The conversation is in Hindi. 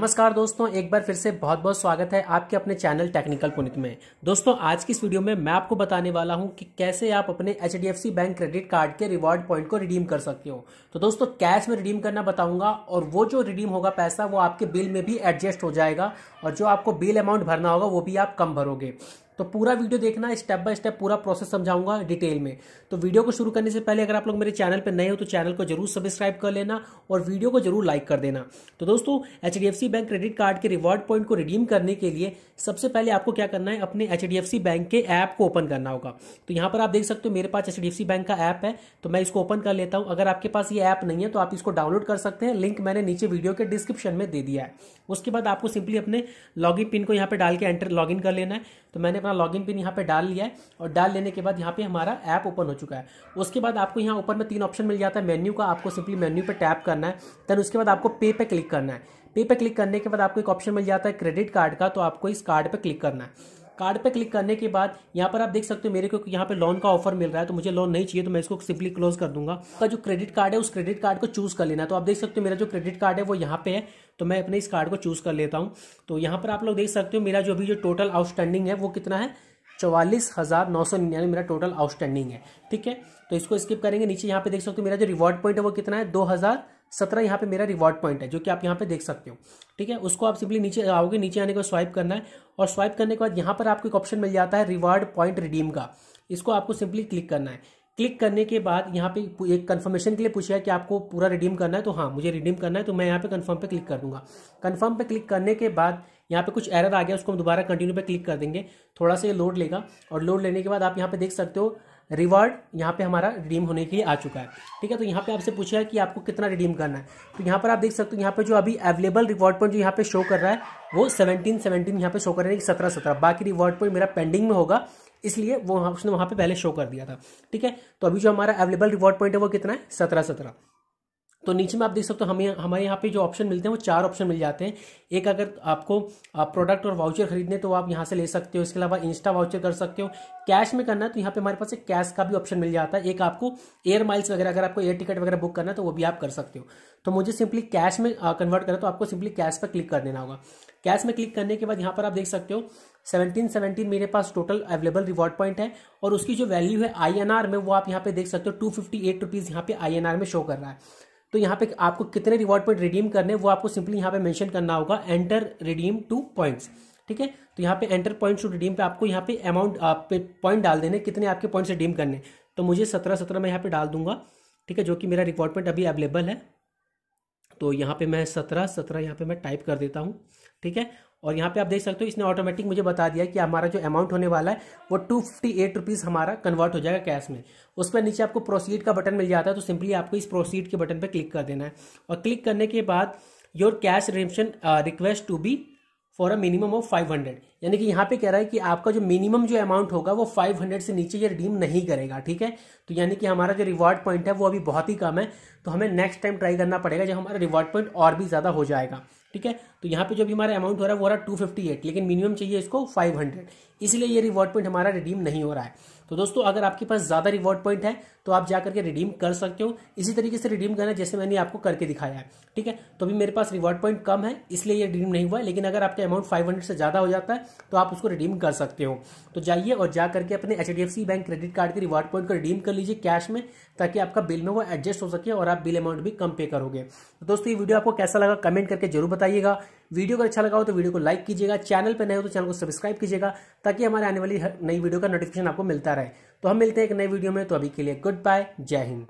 नमस्कार दोस्तों, एक बार फिर से बहुत बहुत स्वागत है आपके अपने चैनल टेक्निकल पुनीत में। दोस्तों, आज की इस वीडियो में मैं आपको बताने वाला हूं कि कैसे आप अपने HDFC बैंक क्रेडिट कार्ड के रिवॉर्ड पॉइंट को रिडीम कर सकते हो। तो दोस्तों, कैश में रिडीम करना बताऊंगा और वो जो रिडीम होगा पैसा वो आपके बिल में भी एडजस्ट हो जाएगा और जो आपको बिल अमाउंट भरना होगा वो भी आप कम भरोगे। तो पूरा वीडियो देखना, स्टेप बाय स्टेप पूरा प्रोसेस समझाऊंगा डिटेल में। तो वीडियो को शुरू करने से पहले अगर आप लोग मेरे चैनल पर नए हो तो चैनल को जरूर सब्सक्राइब कर लेना और वीडियो को जरूर लाइक कर देना। तो दोस्तों, HDFC बैंक क्रेडिट कार्ड के रिवॉर्ड पॉइंट को रिडीम करने के लिए सबसे पहले आपको क्या करना है, अपने HDFC बैंक के ऐप को ओपन करना होगा। तो यहाँ पर आप देख सकते हो मेरे पास HDFC बैंक का ऐप है, तो मैं इसको ओपन कर लेता हूँ। अगर आपके पास ये ऐप नहीं है तो आप इसको डाउनलोड कर सकते हैं, लिंक मैंने नीचे वीडियो के डिस्क्रिप्शन में दे दिया है। उसके बाद आपको सिंपली अपने लॉगिन पिन को यहाँ पर डाल के एंटर लॉगिन कर लेना है। तो मैंने लॉगिन पिन यहाँ पे डाल लिया है और डाल लेने के बाद यहाँ पे हमारा ऐप ओपन हो चुका है। उसके बाद आपको यहाँ ऊपर में तीन ऑप्शन मिल जाता है मेन्यू का, आपको सिंपली मेन्यू पे टैप करना है। देन उसके बाद आपको पे पे क्लिक करना है। पे पे क्लिक करने के बाद आपको एक ऑप्शन मिल जाता है क्रेडिट कार्ड का, तो आपको इस कार्ड पे क्लिक करना है। कार्ड पे क्लिक करने के बाद यहाँ पर आप देख सकते हो मेरे को यहाँ पे लोन का ऑफर मिल रहा है, तो मुझे लोन नहीं चाहिए तो मैं इसको सिंपली क्लोज कर दूंगा। तो जो क्रेडिट कार्ड है उस क्रेडिट कार्ड को चूज कर लेना। तो आप देख सकते हो मेरा जो क्रेडिट कार्ड है वो यहाँ पे है, तो मैं अपने इस कार्ड को चूज कर लेता हूँ। तो यहाँ पर आप लोग देख सकते हो मेरा जो अभी जो टोटल आउटस्टैंडिंग है वो कितना है, 44,999 मेरा टोटल आउटस्टैंडिंग है। ठीक है, तो इसको स्किप करेंगे। नीचे यहाँ पे देख सकते हो मेरा जो रिवॉर्ड पॉइंट है वो कितना है, 2017 यहाँ पे मेरा रिवॉर्ड पॉइंट है, जो कि आप यहाँ पे देख सकते हो। ठीक है, उसको आप सिंपली नीचे आओगे, नीचे आने को स्वाइप करना है और स्वाइप करने के बाद यहाँ पर आपको एक ऑप्शन मिल जाता है रिवॉर्ड पॉइंट रिडीम का, इसको आपको सिंपली क्लिक करना है। क्लिक करने के बाद यहाँ पे एक कन्फर्मेशन के लिए पूछा है कि आपको पूरा रिडीम करना है, तो हाँ मुझे रिडीम करना है, तो मैं यहाँ पे कन्फर्म पे क्लिक कर दूंगा। कन्फर्म पे क्लिक करने के बाद यहाँ पे कुछ एरर आ गया, उसको हम दोबारा कंटिन्यू पे क्लिक कर देंगे। थोड़ा सा ये लोड लेगा और लोड लेने के बाद आप यहाँ पे देख सकते हो रिवॉर्ड यहाँ पे हमारा रिडीम होने के लिए आ चुका है। ठीक है, तो यहाँ पे आपसे पूछा है कि आपको कितना रिडीम करना है, तो यहाँ पर आप देख सकते हो यहाँ पे जो अभी अवेलेबल रिवॉर्ड पॉइंट जो यहाँ पे शो कर रहा है वो 17 यहाँ पे शो कर रहे हैं, 17। बाकी रिवॉर्ड पॉइंट मेरा पेंडिंग में होगा, इसलिए वो उसने वहाँ पे पहले शो कर दिया था। ठीक है, तो अभी जो हमारा अवेलेबल रिवॉर्ड पॉइंट है वो कितना है, 17। तो नीचे में आप देख सकते हो हमें हमारे यहाँ पे जो ऑप्शन मिलते हैं वो चार ऑप्शन मिल जाते हैं। एक, अगर आपको प्रोडक्ट और वाउचर खरीदने तो आप यहाँ से ले सकते हो, इसके अलावा इंस्टा वाउचर कर सकते हो। कैश में करना है तो यहाँ पे हमारे पास एक कैश का भी ऑप्शन मिल जाता है। एक, आपको एयर माइल्स वगैरह, अगर आपको एयर टिकट वगैरह बुक करना है तो वो भी आप कर सकते हो। तो मुझे सिंपली कैश में कन्वर्ट करना है तो आपको सिंपली कैश पर क्लिक कर देना होगा। कैश में क्लिक करने के बाद यहाँ पर आप देख सकते हो 17 मेरे पास टोटल अवेलेबल रिवॉर्ड पॉइंट है और उसकी जो वैल्यू है INR में वो आप यहाँ पे देख सकते हो 258 रुपीज़ यहाँ पे INR में शो कर रहा है। तो यहाँ पे आपको कितने रिवॉर्ड पॉइंट रिडीम करने वो आपको सिंपली यहाँ पे मेंशन करना होगा, एंटर रिडीम 2 पॉइंट्स। ठीक है, तो यहाँ पे एंटर पॉइंट्स टू रिडीम पे आपको यहाँ पे अमाउंट पे पॉइंट डाल देने, कितने आपके पॉइंट्स रिडीम करने। तो मुझे 17 में यहाँ पे डाल दूंगा। ठीक है, जो कि मेरा रिवॉर्ड पॉइंट अभी अवेलेबल है, तो यहाँ पे मैं 17 यहाँ पे मैं टाइप कर देता हूँ। ठीक है, और यहाँ पे आप देख सकते हो इसने ऑटोमेटिक मुझे बता दिया कि हमारा जो अमाउंट होने वाला है वो 258 रुपीज़ हमारा कन्वर्ट हो जाएगा कैश में। उसमें नीचे आपको प्रोसीड का बटन मिल जाता है, तो सिंपली आपको इस प्रोसीड के बटन पे क्लिक कर देना है। और क्लिक करने के बाद your cash redemption request to be for a minimum of 500, यानी कि यहाँ पे कह रहा है कि आपका जो मिनिमम जो अमाउंट होगा वो 500 से नीचे ये रिडीम नहीं करेगा। ठीक है, तो यानी कि हमारा जो रिवॉर्ड पॉइंट है वो अभी बहुत ही कम है, तो हमें नेक्स्ट टाइम ट्राई करना पड़ेगा जब हमारा रिवॉर्ड पॉइंट और भी ज़्यादा हो जाएगा। ठीक है, तो यहाँ पे जो भी हमारा अमाउंट हो रहा है वो रहा 258, लेकिन मिनिमम चाहिए इसको 500, इसलिए ये रिवॉर्ड पॉइंट हमारा रिडीम नहीं हो रहा है। तो दोस्तों, अगर आपके पास ज़्यादा रिवॉर्ड पॉइंट है तो आप जा करके रिडीम कर सकते हो। इसी तरीके से रिडीम करना जैसे मैंने आपको करके दिखाया है। ठीक है, तो अभी मेरे पास रिवॉर्ड पॉइंट कम है इसलिए ये रिडीम नहीं हुआ है, लेकिन अगर आपका अमाउंट 500 से ज़्यादा हो जाता है तो आप उसको रिडीम कर सकते हो। तो जाइए और जा करके अपने HDFC बैंक क्रेडिट कार्ड के रिवॉर्ड पॉइंट को रिडीम कर लीजिए कैश में, ताकि आपका बिल में वो एडजस्ट हो सके और आप बिल अमाउंट भी कम पे करोगे। तो दोस्तों, ये वीडियो आपको कैसा लगा कमेंट करके जरूर बताइएगा। वीडियो अगर अच्छा लगा हो तो वीडियो को लाइक कीजिएगा, चैनल पर नए हो तो चैनल को सब्सक्राइब कीजिएगा, ताकि हमारे आने वाली नई वीडियो का नोटिफिकेशन आपको मिलता रहे। तो हम मिलते हैं एक नए वीडियो में, तो अभी के लिए गुड बाय, जय हिंद।